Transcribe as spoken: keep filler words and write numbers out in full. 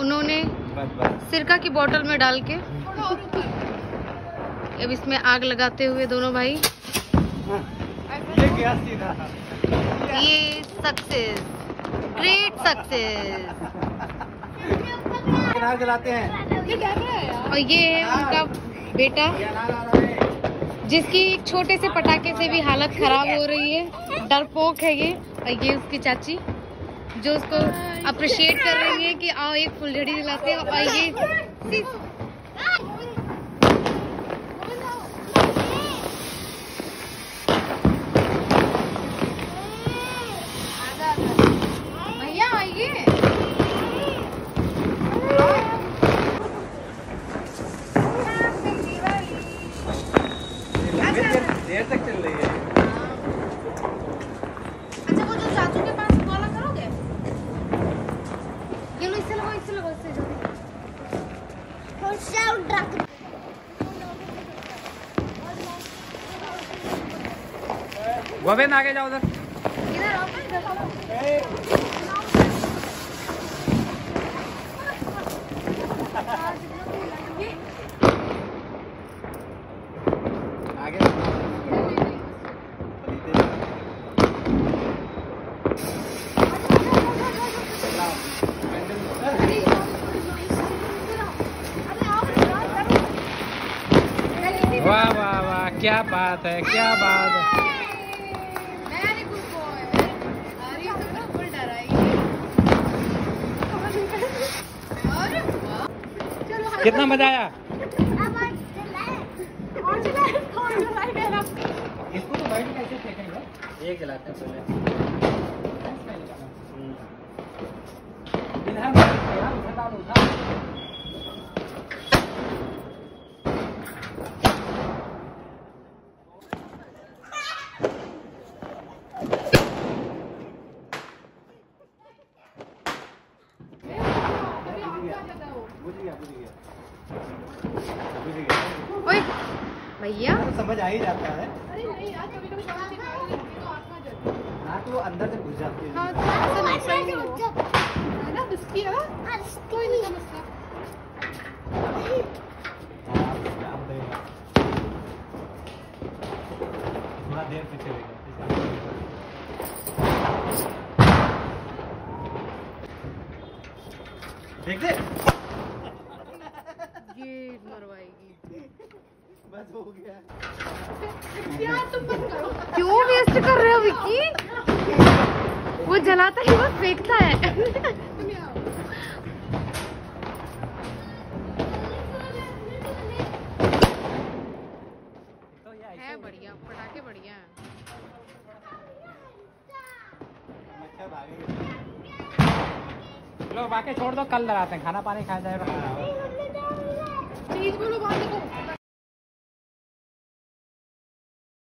उन्होंने सिरका की बोतल में डाल के अब इसमें आग लगाते हुए दोनों भाई ये सक्सेस, ग्रेट सक्सेस। आग जलाते हैं और ये है उनका बेटा जिसकी छोटे से पटाखे से भी हालत खराब हो रही है, डरपोक है ये। और ये उसकी चाची जो उसको अप्रिशिएट कर रही है कि आओ एक फुलझड़ी दिलाते हैं। और ये भैया आइए, देर तक चल रही है। अच्छा वो जो चाचू के पास कॉल करोगे, ये लो इससे लो इससे लो इससे जल्दी। गोविंद आगे जाओ उधर, इधर आओ आगे। वाह वाह वाह, क्या बात है, क्या बात है। कितना मजा आया, इसको तो लाइट कैसे फेंकेंगे? एक जलाते हैं पहले। ओए भैया समझ आ ही जाता है। अरे नहीं यार, कभी कभी समझ नहीं आती तो आंख में जाती है ना, तो अंदर से घुस जाती है। हां ऐसा नहीं सही है ना, इसकी है कोई नहीं समझता। थोड़ा देर से चलेगा। देख दे मरवाएगी, बस हो गया यार। तुम मत करो, क्यों वेस्ट कर रहे हो विक्की? वो जलाता ही बस फेंकता है। है बढ़िया, पटाखे बढ़िया है। लो बाकी छोड़ दो, कल लगाते हैं, खाना पानी खाया जाएगा। चीज बोलो बात करो।